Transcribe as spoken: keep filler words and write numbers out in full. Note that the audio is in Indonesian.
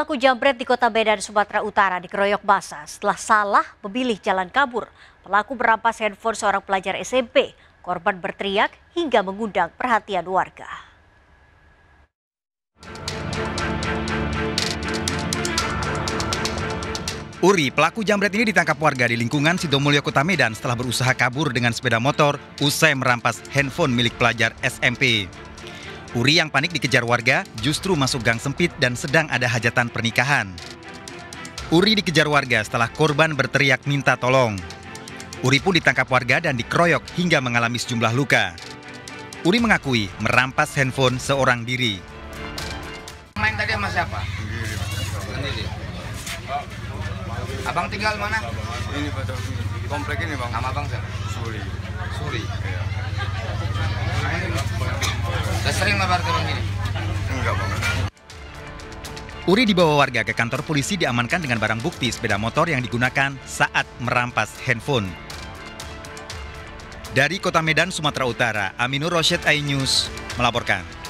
Pelaku jambret di kota Medan, Sumatera Utara dikeroyok basah setelah salah memilih jalan kabur. Pelaku merampas handphone seorang pelajar S M P. Korban berteriak hingga mengundang perhatian warga. Uri, pelaku jambret ini ditangkap warga di lingkungan Sidomulyo, Kota Medan setelah berusaha kabur dengan sepeda motor usai merampas handphone milik pelajar S M P. Uri yang panik dikejar warga justru masuk gang sempit dan sedang ada hajatan pernikahan. Uri dikejar warga setelah korban berteriak minta tolong. Uri pun ditangkap warga dan dikeroyok hingga mengalami sejumlah luka. Uri mengakui merampas handphone seorang diri. Main tadi sama siapa? Sendiri. Abang tinggal mana? Ini Pak, komplek ini Bang. Nama Abang siapa? Suri. Suri. Iya. Sudah sering mabar turun gini? Enggak, Bang. Uri dibawa warga ke kantor polisi, diamankan dengan barang bukti sepeda motor yang digunakan saat merampas handphone. Dari Kota Medan, Sumatera Utara, Aminur Roset, iNews melaporkan.